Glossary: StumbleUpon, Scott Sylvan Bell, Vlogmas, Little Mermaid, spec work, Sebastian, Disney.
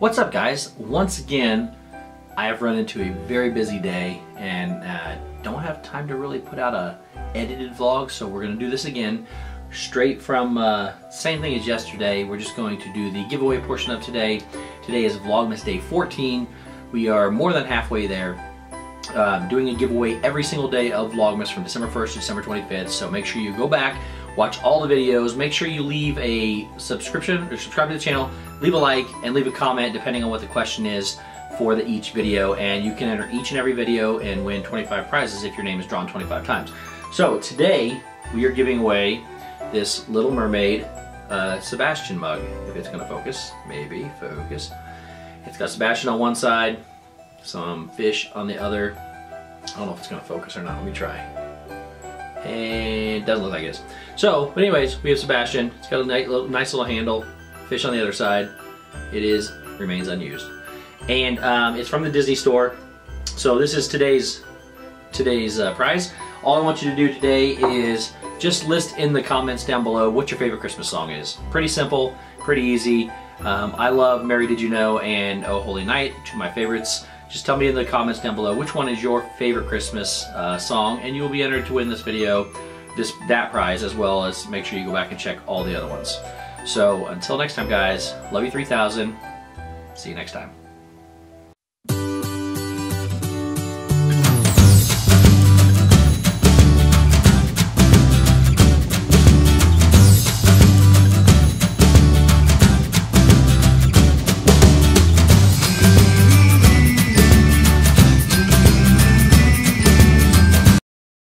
What's up, guys? Once again, I have run into a very busy day and don't have time to really put out a edited vlog, so we're gonna do this again straight from same thing as yesterday. We're just going to do the giveaway portion of today. Today is Vlogmas Day 14. We are more than halfway there. Doing a giveaway every single day of Vlogmas from December 1st to December 25th, so make sure you go back, watch all the videos, make sure you leave a subscription or subscribe to the channel, leave a like, and leave a comment depending on what the question is for each video, and you can enter each and every video and win 25 prizes if your name is drawn 25 times. So today we are giving away this Little Mermaid Sebastian mug. If it's gonna focus, maybe focus. It's got Sebastian on one side, some fish on the other. I don't know if it's gonna focus or not. Let me try. And it doesn't look like it is. So, but anyways, we have Sebastian. It's got a nice little handle. Fish on the other side. It remains unused. And it's from the Disney store. So this is today's prize. All I want you to do today is just list in the comments down below what your favorite Christmas song is. Pretty simple, pretty easy. I love Mary Did You Know and Oh Holy Night, two of my favorites. Just tell me in the comments down below which one is your favorite Christmas song, and you'll be entered to win this video, that prize, as well as make sure you go back and check all the other ones. So until next time, guys, love you 3000. See you next time.